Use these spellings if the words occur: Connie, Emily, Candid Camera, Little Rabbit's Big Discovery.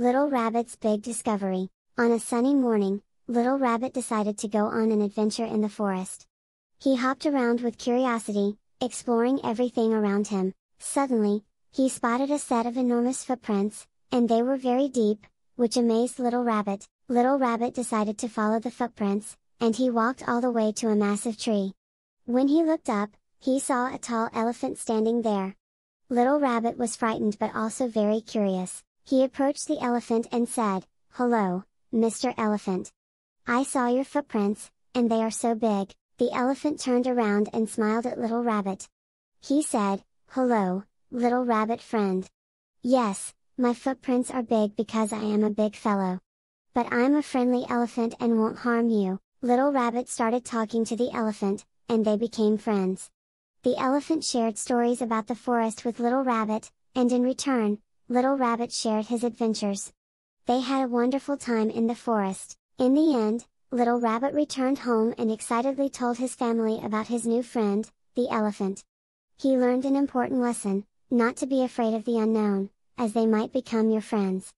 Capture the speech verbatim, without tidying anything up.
Little Rabbit's Big Discovery. On a sunny morning, Little Rabbit decided to go on an adventure in the forest. He hopped around with curiosity, exploring everything around him. Suddenly, he spotted a set of enormous footprints, and they were very deep, which amazed Little Rabbit. Little Rabbit decided to follow the footprints, and he walked all the way to a massive tree. When he looked up, he saw a tall elephant standing there. Little Rabbit was frightened but also very curious. He approached the elephant and said, "Hello, Mister Elephant. I saw your footprints, and they are so big." The elephant turned around and smiled at Little Rabbit. He said, "Hello, Little Rabbit friend. Yes, my footprints are big because I am a big fellow. But I'm a friendly elephant and won't harm you." Little Rabbit started talking to the elephant, and they became friends. The elephant shared stories about the forest with Little Rabbit, and in return, Little Rabbit shared his adventures. They had a wonderful time in the forest. In the end, Little Rabbit returned home and excitedly told his family about his new friend, the elephant. He learned an important lesson: not to be afraid of the unknown, as they might become your friends.